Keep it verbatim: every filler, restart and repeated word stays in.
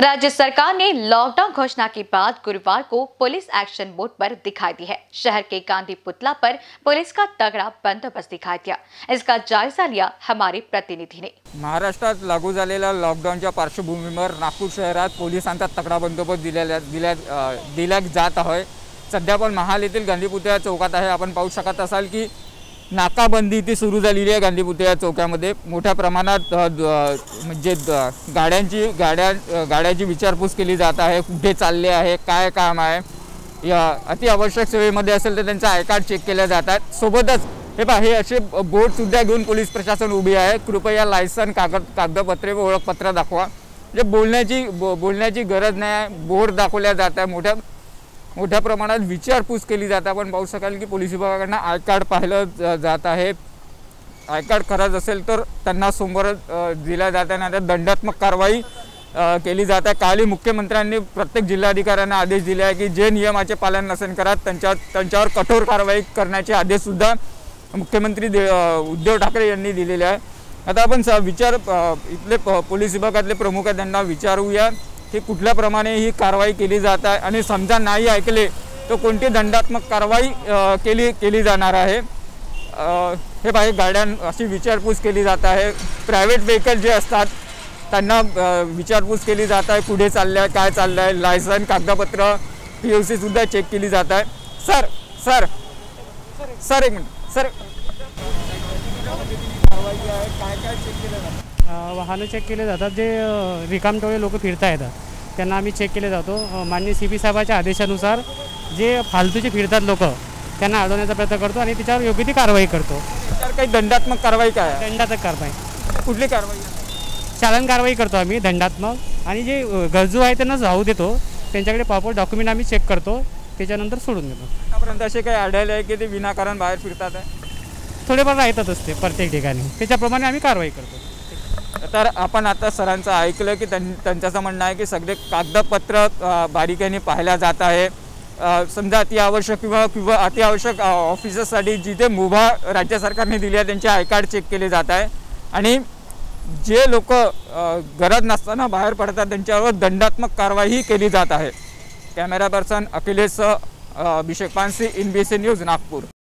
राज्य सरकार ने लॉकडाउन घोषणा के बाद गुरुवार को पुलिस एक्शन मोड पर दिखाई दी है। शहर के गांधी पुतला पर पुलिस का तगड़ा बंदोबस्त दिखाई दिया। इसका जायजा लिया हमारे प्रतिनिधि ने। महाराष्ट्रात लागू झालेल्या लॉकडाऊनच्या पार्श्वभूमीवर नागपूर शहरात पोलिसांचा तगड़ा बंदोबस्त दिला दिला दिला जात आहे। सध्या आपण महाल येथील गांधी पुतळा चौकात आहे। आपण पाहू शकत असाल की नाकाबंदी ती सुरू झालेली आहे। गांधी पुतळा चौकामध्ये मोठ्या प्रमाणात म्हणजे गाड्यांची गाड्या गाड्याची विचारपूस केली जात आहे। कुठे चालले आहे, काय काम आहे, या अतिआवश्यक सेवेमध्ये असेल तर त्यांचा आय कार्ड चेक केले जातात। सोबतच हे पहा हे असे बोर्ड सुद्धा घेऊन पोलीस प्रशासन उभी आहे। कृपया लायसन कागद कागदपत्रे व ओळखपत्र दाखवा। जे बोलण्याची बोलण्याची गरज नाही, बोर्ड दाखवल्या जात आहे। मोठ्या मोठ्या प्रमाणात विचारपूस केली जाते। आपण पाहू शकाल की पोलीस विभागाकडून आय कार्ड पाहिलं जात आहे। आय कार्ड खराच असेल तर त्यांना समोर दिला जात आहे, नाहीतर दंडात्मक कारवाई केली जाते। काल मुख्यमंत्र्यांनी प्रत्येक जिल्हाधिकाऱ्यांना आदेश दिले आहे की जे नियमाचे पालन नसेल करत त्यांच्या त्यांच्यावर कठोर कारवाई करण्याचे आदेश सुद्धा मुख्यमंत्री उद्धव ठाकरे यांनी दिलेले आहे। आता आपण विचार इथले पोलीस विभागातले प्रमुख आहेत, त्यांना विचारूया की कुठल्या प्रमाणे ही कारवाई केली जात आहे आणि समजा नाही ऐकले तर कोणती दंडात्मक कारवाई केली केली जाणार आहे। हे बाहेर गाड्यां अशी विचारपूस केली जात आहे। प्रायव्हेट व्हेकल जे असतात त्यांना विचारपूस केली जात आहे। कुठे चालले आहे, काय चालले आहे, लायसन कागदपत्र पी ओ सी सुद्धा चेक केली जात आहे। सर सर सर एक मिनट सर, वाहन चेक केले जातात। जे रिकामटोळे लोक फिरता येतात त्यांना आम्ही चेक केले जातो। माननीय सी पी साहेबाच्या आदेशानुसार जे फालतूचे फिरतात लोक त्यांना अडवण्याचा प्रयत्न करतो आणि त्याच्यावर योग्य ती कारवाई करतो। तर काही दंडात्मक कारवाई काय आहे? दंडात्मक कारवाई कुठली कारवाई? चालन कारवाई करतो आम्ही दंडात्मक, आणि जे गरजू आहे त्यांना जाऊ देतो। त्यांच्याकडे प्रॉपर डॉक्युमेंट आम्ही चेक करतो, त्याच्यानंतर सोडून देतो। आतापर्यंत असे काही आढळले आहे की ते विनाकारण बाहेर फिरतात आहे? थोडेफार राहतात असते प्रत्येक ठिकाणी, त्याच्याप्रमाणे आम्ही कारवाई करतो। तर आपण आता सरांचं ऐकलं की त्यांचं म्हणणं आहे की सगळे कागदपत्र बारीकाईने पाहिल्या जात आहे। समजा अतिआवश्यक किंवा किंवा अतिआवश्यक ऑफिसरसाठी जिथे मुभा राज्य सरकारने दिली आहे त्यांचे आय कार्ड चेक केले जात आहे, आणि जे लोक गरज नसताना बाहेर पडतात त्यांच्यावर दंडात्मक कारवाईही केली जात आहे। Camera person Akhilesh Abhishek Pansi, I N B C N news, Nagpur.